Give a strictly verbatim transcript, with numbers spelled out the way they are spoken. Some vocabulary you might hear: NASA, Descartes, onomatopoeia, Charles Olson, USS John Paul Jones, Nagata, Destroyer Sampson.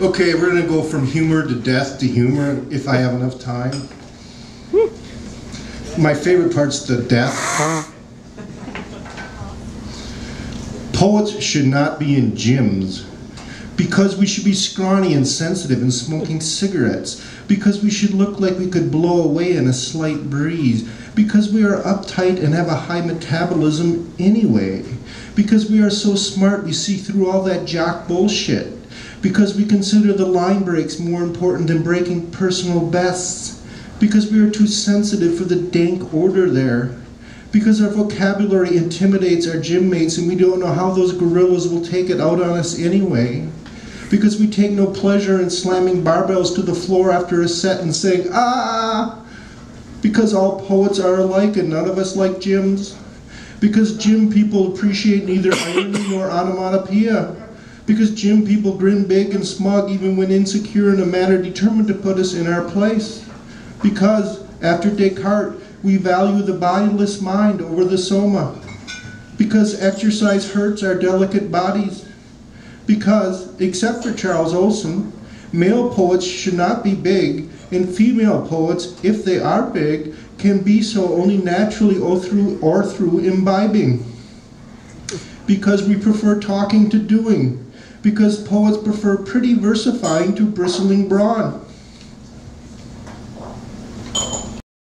Okay, we're going to go from humor to death to humor, if I have enough time. My favorite part's the death. Poets should not be in gyms, because we should be scrawny and sensitive and smoking cigarettes, because we should look like we could blow away in a slight breeze, because we are uptight and have a high metabolism anyway, because we are so smart we see through all that jock bullshit, because we consider the line breaks more important than breaking personal bests, because we are too sensitive for the dank order there, because our vocabulary intimidates our gym mates and we don't know how those gorillas will take it out on us anyway, because we take no pleasure in slamming barbells to the floor after a set and saying, ah, because all poets are alike and none of us like gyms, because gym people appreciate neither irony nor onomatopoeia, because gym people grin big and smug even when insecure in a manner determined to put us in our place, because, after Descartes, we value the bodiless mind over the soma, because exercise hurts our delicate bodies, because, except for Charles Olson, male poets should not be big, and female poets, if they are big, can be so only naturally or through, or through imbibing, because we prefer talking to doing, because poets prefer pretty versifying to bristling brawn,